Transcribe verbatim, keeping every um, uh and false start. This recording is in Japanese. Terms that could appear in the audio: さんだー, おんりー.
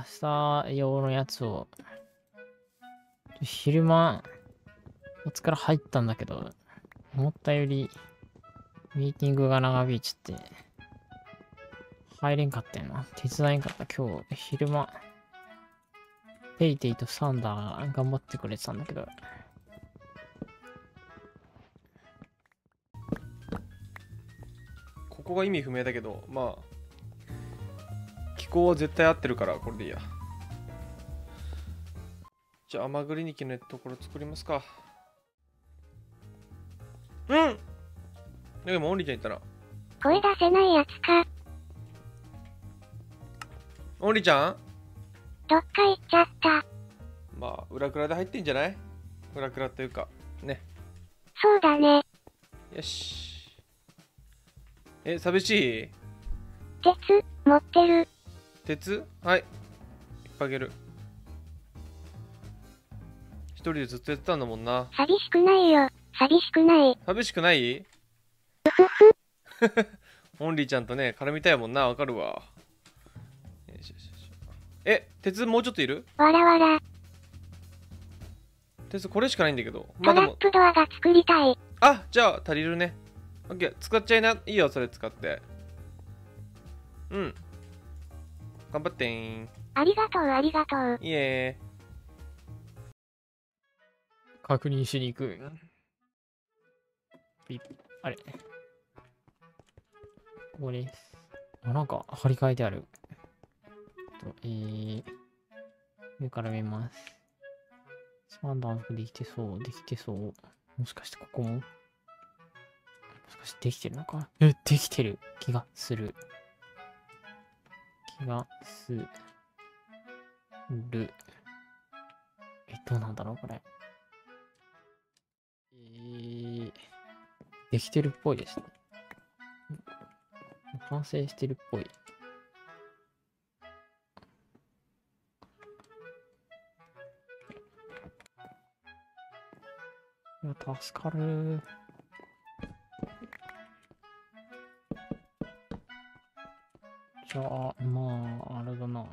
朝用のやつを、昼間、こっちから入ったんだけど、思ったより、ミーティングが長引いちゃって、入れんかったよな。手伝えんかった。今日、昼間、ペイペイとサンダーが頑張ってくれてたんだけど、ここが意味不明だけど、まあ、ここは絶対合ってるからこれでいいや。じゃあ甘栗にきのところ作りますか。うん、でもオンリーちゃんいたな。声出せないやつか。オンリーちゃんどっか行っちゃった。まあ裏倉で入ってんじゃない？裏倉というかね。そうだね。よし。え、寂しい？鉄持ってる？鉄、はい、いっぱいあげる。一人でずっとやってたんだもんな。寂しくないよ。寂しくない。寂しくない？うふふ。オンリーちゃんとね、絡みたいもんな。わかるわ。よしよしよし。え、鉄もうちょっといる？わらわら。鉄これしかないんだけど。まあ、でもトラップドアが作りたい。あ、じゃあ足りるね。オッケー、使っちゃいな。いいよ、それ使って。うん。頑張ってん。ありがとうありがとう。いえ。確認しに行く。あれ。ここです。あ、なんか張り替えてある。とえー、上から見ます。さん段できてそうできてそう。もしかしてここも？もしかしてできてるのか？え、できてる気がする。気がする。え、どうなんだろうこれ。えー、できてるっぽいですね。完成してるっぽい。いや、助かる。じゃあ、まあ、あれだな。